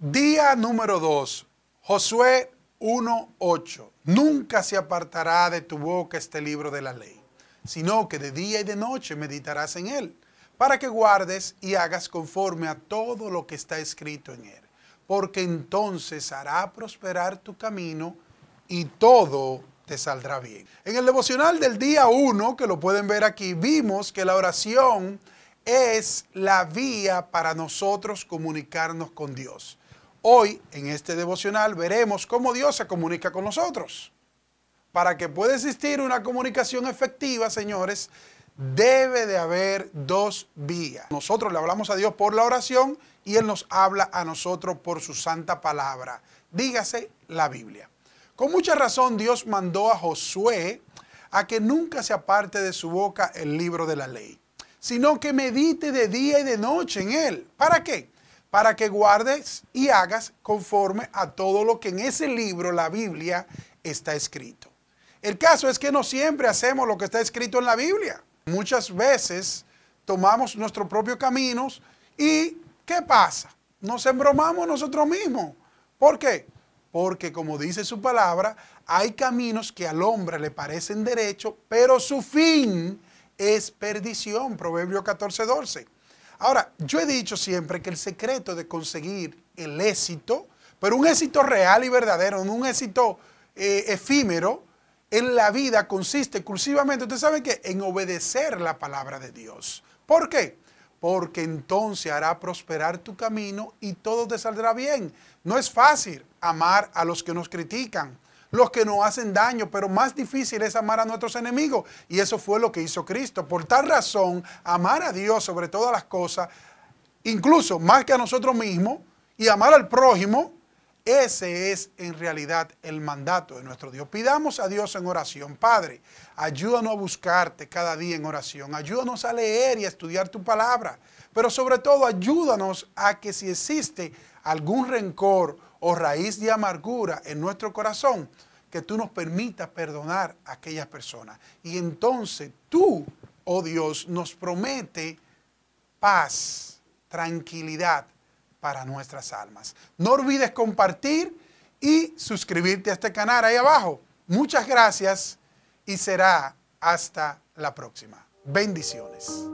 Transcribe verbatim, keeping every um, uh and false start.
Día número dos, Josué uno ocho. Nunca se apartará de tu boca este libro de la ley, sino que de día y de noche meditarás en él, para que guardes y hagas conforme a todo lo que está escrito en él, porque entonces hará prosperar tu camino y todo te saldrá bien. En el devocional del día uno, que lo pueden ver aquí, vimos que la oración es la vía para nosotros comunicarnos con Dios. Hoy, en este devocional, veremos cómo Dios se comunica con nosotros. Para que pueda existir una comunicación efectiva, señores, debe de haber dos vías. Nosotros le hablamos a Dios por la oración y Él nos habla a nosotros por su santa palabra. Dígase la Biblia. Con mucha razón Dios mandó a Josué a que nunca se aparte de su boca el libro de la ley, sino que medite de día y de noche en él. ¿Para qué? Para que guardes y hagas conforme a todo lo que en ese libro, la Biblia, está escrito. El caso es que no siempre hacemos lo que está escrito en la Biblia. Muchas veces tomamos nuestro propio camino y ¿qué pasa? Nos embromamos nosotros mismos. ¿Por qué? Porque como dice su palabra, hay caminos que al hombre le parecen derecho, pero su fin es perdición. Proverbio catorce doce. Ahora, yo he dicho siempre que el secreto de conseguir el éxito, pero un éxito real y verdadero, no un éxito eh, efímero, en la vida consiste exclusivamente, ¿usted sabe qué? En obedecer la palabra de Dios. ¿Por qué? Porque entonces hará prosperar tu camino y todo te saldrá bien. No es fácil amar a los que nos critican, los que nos hacen daño, pero más difícil es amar a nuestros enemigos. Y eso fue lo que hizo Cristo. Por tal razón, amar a Dios sobre todas las cosas, incluso más que a nosotros mismos, y amar al prójimo, ese es en realidad el mandato de nuestro Dios. Pidamos a Dios en oración. Padre, ayúdanos a buscarte cada día en oración. Ayúdanos a leer y a estudiar tu palabra. Pero sobre todo ayúdanos a que si existe algún rencor o raíz de amargura en nuestro corazón, que tú nos permitas perdonar a aquellas personas. Y entonces tú, oh Dios, nos promete paz, tranquilidad para nuestras almas. No olvides compartir y suscribirte a este canal ahí abajo. Muchas gracias y será hasta la próxima. Bendiciones.